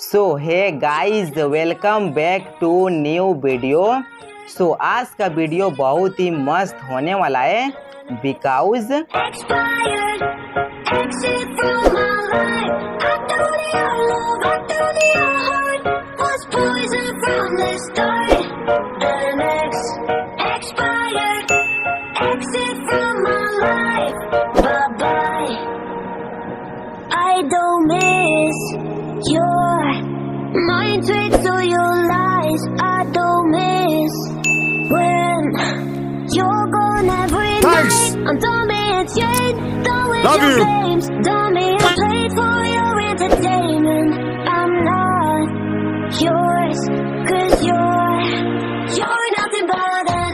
So hey guys, welcome back to new video। So आज का video बहुत ही मस्त होने वाला है because I don't miss your mind tricks or your lies। I don't miss when you're gone every night। I'm done being chained, done with your games, done being played for your entertainment। I'm not yours, cause you're nothing but an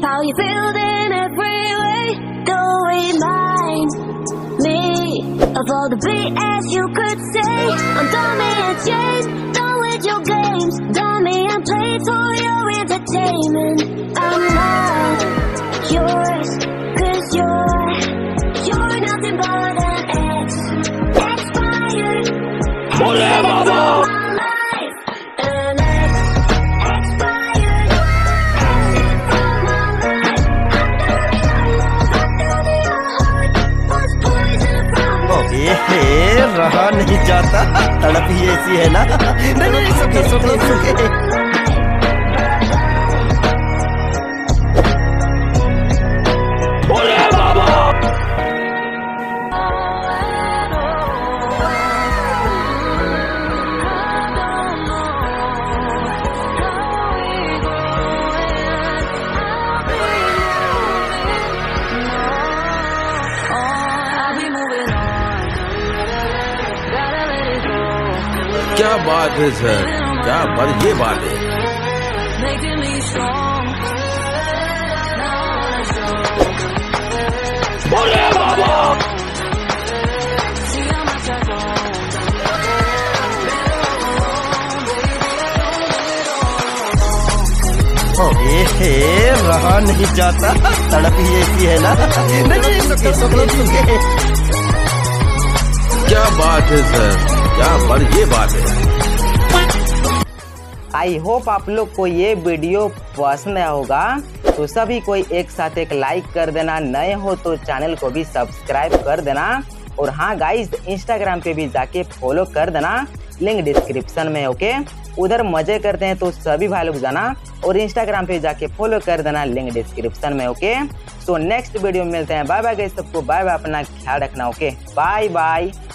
how you feel in every way। Don't remind me of all the BS you could say। I'm done being chased, done with your games, done being played for your entertainment। I'm not yours, cause you're nothing but an expired whatever रहा नहीं जाता, तड़प ही ऐसी है ना। नहीं सुखे क्या बात है सर, क्या बात, ये बात है। बोले बाबा रहा नहीं जाता, तड़प ही ऐसी है ना। क्या बात है सर, पर ये बात है। आई होप आप लोग को ये वीडियो पसंद आया होगा, तो सभी कोई एक साथ एक लाइक कर देना, नए हो तो चैनल को भी सब्सक्राइब कर देना। और हाँ गाइज, इंस्टाग्राम पे भी जाके फॉलो कर देना, लिंक डिस्क्रिप्शन में ओके। उधर मजे करते हैं तो सभी भाई लोग जाना और इंस्टाग्राम पे जाके फॉलो कर देना, लिंक डिस्क्रिप्शन में ओके। सो नेक्स्ट वीडियो में मिलते हैं, बाय बाय गाइज, सबको बाय बाय, अपना ख्याल रखना ओके, बाय बाय।